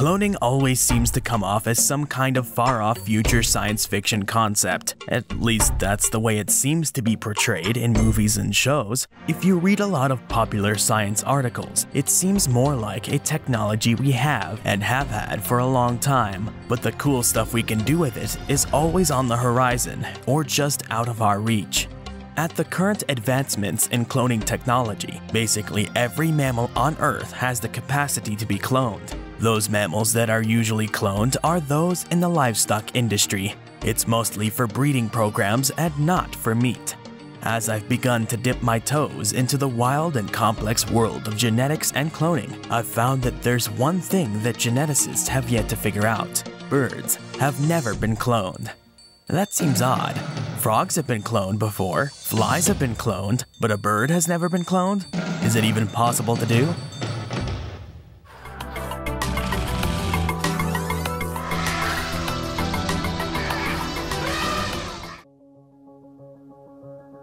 cloning always seems to come off as some kind of far-off future science fiction concept. At least that's the way it seems to be portrayed in movies and shows. If you read a lot of popular science articles, it seems more like a technology we have and have had for a long time, but the cool stuff we can do with it is always on the horizon or just out of our reach. At the current advancements in cloning technology, basically every mammal on Earth has the capacity to be cloned. Those mammals that are usually cloned are those in the livestock industry. It's mostly for breeding programs and not for meat. As I've begun to dip my toes into the wild and complex world of genetics and cloning, I've found that there's one thing that geneticists have yet to figure out. Birds have never been cloned. That seems odd. Frogs have been cloned before, flies have been cloned, but a bird has never been cloned? Is it even possible to do?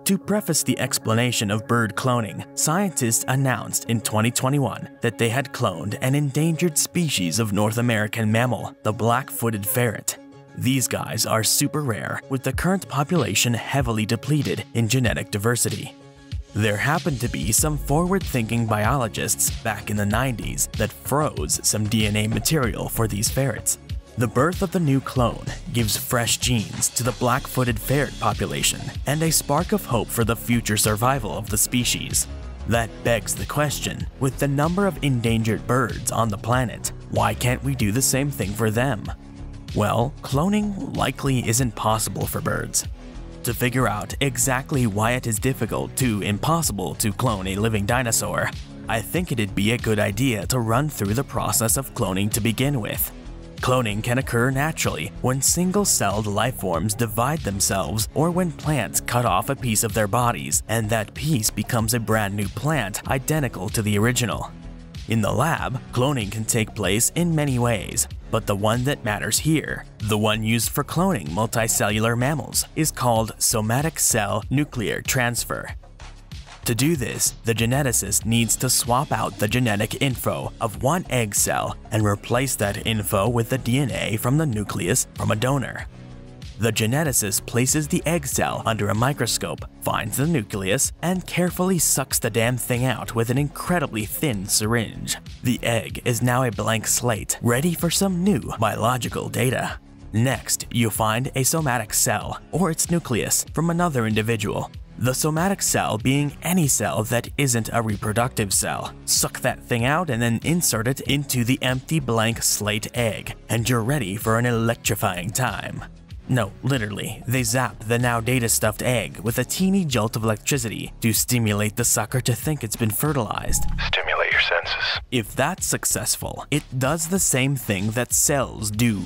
To preface the explanation of bird cloning, scientists announced in 2021 that they had cloned an endangered species of North American mammal, the black-footed ferret. These guys are super rare, with the current population heavily depleted in genetic diversity. There happened to be some forward-thinking biologists back in the 90s that froze some DNA material for these ferrets. The birth of the new clone gives fresh genes to the black-footed ferret population and a spark of hope for the future survival of the species. That begs the question, with the number of endangered birds on the planet, why can't we do the same thing for them? Well, cloning likely isn't possible for birds. To figure out exactly why it is difficult to impossible to clone a living dinosaur, I think it'd be a good idea to run through the process of cloning to begin with. Cloning can occur naturally when single-celled life forms divide themselves or when plants cut off a piece of their bodies and that piece becomes a brand new plant identical to the original. In the lab, cloning can take place in many ways, but the one that matters here, the one used for cloning multicellular mammals, is called somatic cell nuclear transfer. To do this, the geneticist needs to swap out the genetic info of one egg cell and replace that info with the DNA from the nucleus from a donor. The geneticist places the egg cell under a microscope, finds the nucleus, and carefully sucks the damn thing out with an incredibly thin syringe. The egg is now a blank slate, ready for some new biological data. Next, you find a somatic cell, or its nucleus, from another individual. The somatic cell being any cell that isn't a reproductive cell. Suck that thing out and then insert it into the empty blank slate egg, and you're ready for an electrifying time. No, literally, they zap the now data-stuffed egg with a teeny jolt of electricity to stimulate the sucker to think it's been fertilized. Stimulate your senses. If that's successful, it does the same thing that cells do.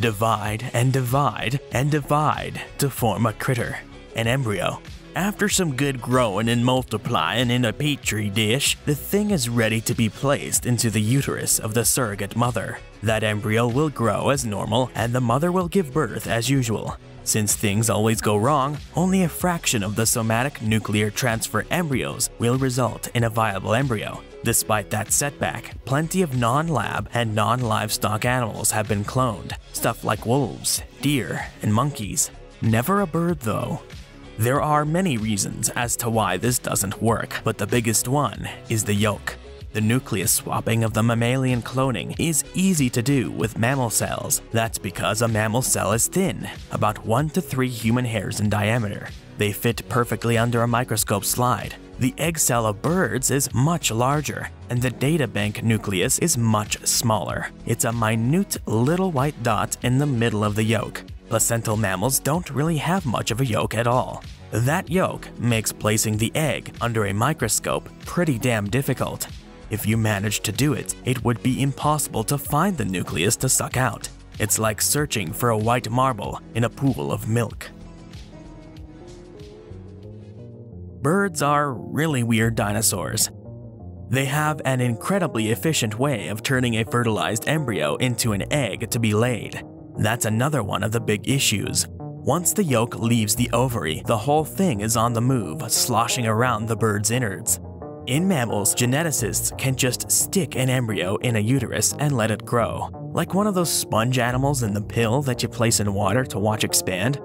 Divide and divide and divide to form a critter, an embryo. After some good growing and multiplying in a petri dish, the thing is ready to be placed into the uterus of the surrogate mother. That embryo will grow as normal and the mother will give birth as usual. Since things always go wrong, only a fraction of the somatic nuclear transfer embryos will result in a viable embryo. Despite that setback, plenty of non-lab and non-livestock animals have been cloned, stuff like wolves, deer, and monkeys. Never a bird though. There are many reasons as to why this doesn't work, but the biggest one is the yolk. The nucleus swapping of the mammalian cloning is easy to do with mammal cells. That's because a mammal cell is thin, about 1 to 3 human hairs in diameter. They fit perfectly under a microscope slide. The egg cell of birds is much larger, and the data bank nucleus is much smaller. It's a minute little white dot in the middle of the yolk. Placental mammals don't really have much of a yolk at all. That yolk makes placing the egg under a microscope pretty damn difficult. If you managed to do it, it would be impossible to find the nucleus to suck out. It's like searching for a white marble in a pool of milk. Birds are really weird dinosaurs. They have an incredibly efficient way of turning a fertilized embryo into an egg to be laid. That's another one of the big issues. Once the yolk leaves the ovary, the whole thing is on the move, sloshing around the bird's innards. In mammals, geneticists can just stick an embryo in a uterus and let it grow, like one of those sponge animals in the pill that you place in water to watch expand.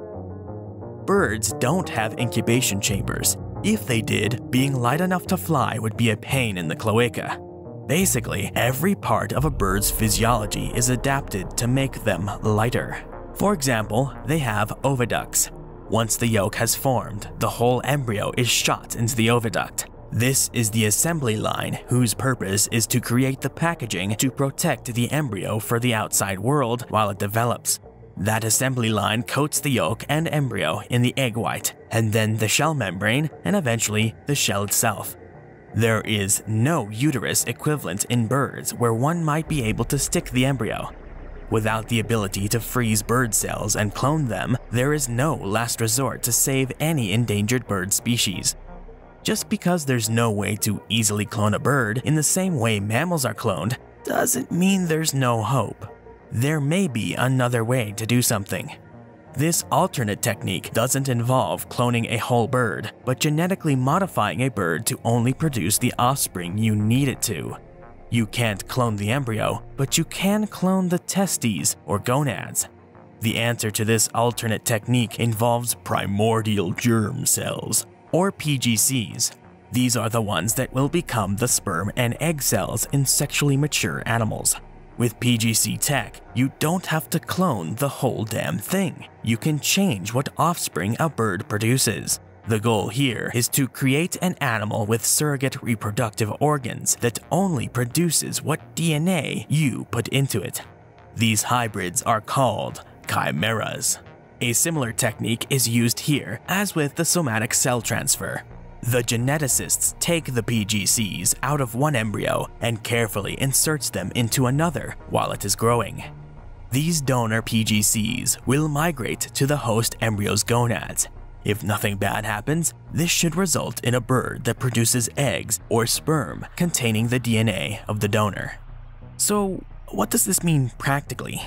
Birds don't have incubation chambers. If they did, being light enough to fly would be a pain in the cloaca. Basically, every part of a bird's physiology is adapted to make them lighter. For example, they have oviducts. Once the yolk has formed, the whole embryo is shot into the oviduct. This is the assembly line whose purpose is to create the packaging to protect the embryo for the outside world while it develops. That assembly line coats the yolk and embryo in the egg white, and then the shell membrane, and eventually the shell itself. There is no uterus equivalent in birds where one might be able to stick the embryo. Without the ability to freeze bird cells and clone them, there is no last resort to save any endangered bird species. Just because there's no way to easily clone a bird in the same way mammals are cloned doesn't mean there's no hope. There may be another way to do something. This alternate technique doesn't involve cloning a whole bird, but genetically modifying a bird to only produce the offspring you need it to. You can't clone the embryo, but you can clone the testes or gonads. The answer to this alternate technique involves primordial germ cells, or PGCs. These are the ones that will become the sperm and egg cells in sexually mature animals. With PGC tech, you don't have to clone the whole damn thing. You can change what offspring a bird produces. The goal here is to create an animal with surrogate reproductive organs that only produces what DNA you put into it. These hybrids are called chimeras. A similar technique is used here, as with the somatic cell transfer. The geneticists take the PGCs out of one embryo and carefully inserts them into another while it is growing. These donor PGCs will migrate to the host embryo's gonads. If nothing bad happens, this should result in a bird that produces eggs or sperm containing the DNA of the donor. So, what does this mean practically?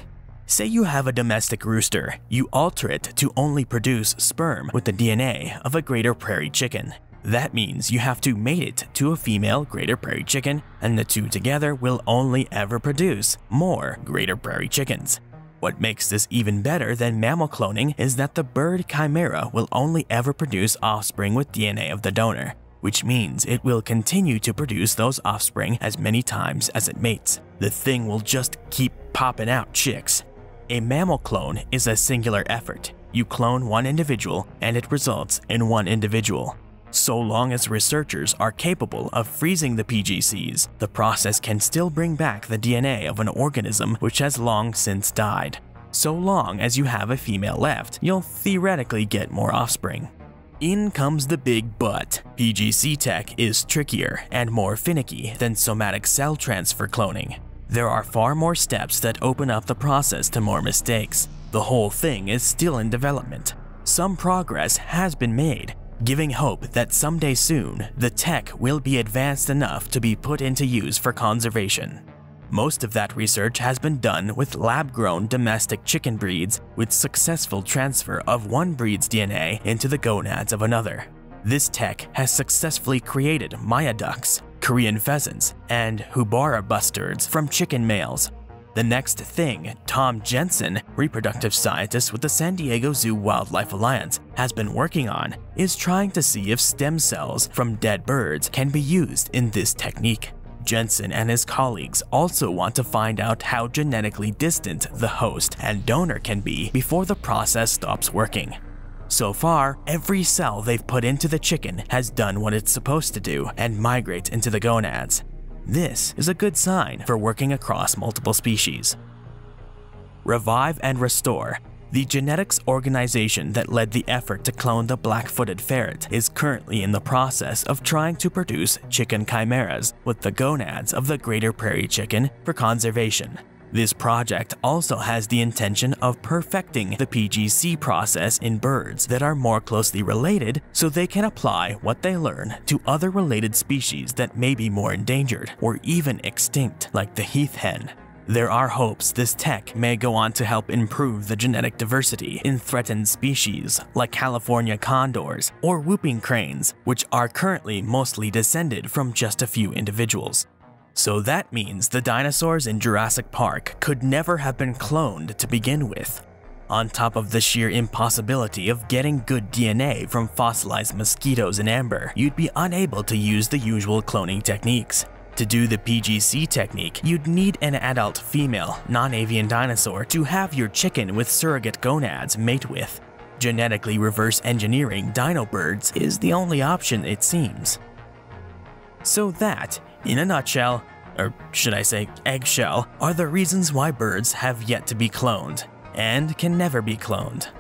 Say you have a domestic rooster, you alter it to only produce sperm with the DNA of a greater prairie chicken. That means you have to mate it to a female greater prairie chicken, and the two together will only ever produce more greater prairie chickens. What makes this even better than mammal cloning is that the bird chimera will only ever produce offspring with DNA of the donor, which means it will continue to produce those offspring as many times as it mates. The thing will just keep popping out chicks. A mammal clone is a singular effort. You clone one individual and it results in one individual. So long as researchers are capable of freezing the PGCs, the process can still bring back the DNA of an organism which has long since died. So long as you have a female left, you'll theoretically get more offspring. In comes the big but. PGC tech is trickier and more finicky than somatic cell transfer cloning. There are far more steps that open up the process to more mistakes. The whole thing is still in development. Some progress has been made, giving hope that someday soon, the tech will be advanced enough to be put into use for conservation. Most of that research has been done with lab-grown domestic chicken breeds with successful transfer of one breed's DNA into the gonads of another. This tech has successfully created Maya ducks, Korean pheasants, and Hubara bustards from chicken males. The next thing, Tom Jensen, reproductive scientist with the San Diego Zoo Wildlife Alliance, has been working on is trying to see if stem cells from dead birds can be used in this technique. Jensen and his colleagues also want to find out how genetically distant the host and donor can be before the process stops working. So far, every cell they've put into the chicken has done what it's supposed to do and migrate into the gonads. This is a good sign for working across multiple species. Revive and Restore, the genetics organization that led the effort to clone the black-footed ferret, is currently in the process of trying to produce chicken chimeras with the gonads of the greater prairie chicken for conservation. This project also has the intention of perfecting the PGC process in birds that are more closely related so they can apply what they learn to other related species that may be more endangered or even extinct, like the heath hen. There are hopes this tech may go on to help improve the genetic diversity in threatened species like California condors or whooping cranes, which are currently mostly descended from just a few individuals. So that means the dinosaurs in Jurassic Park could never have been cloned to begin with. On top of the sheer impossibility of getting good DNA from fossilized mosquitoes in amber, you'd be unable to use the usual cloning techniques. To do the PGC technique, you'd need an adult female, non-avian dinosaur to have your chicken with surrogate gonads mate with. Genetically reverse engineering dino birds is the only option, it seems. So that, in a nutshell, or should I say eggshell, are the reasons why birds have yet to be cloned, and can never be cloned.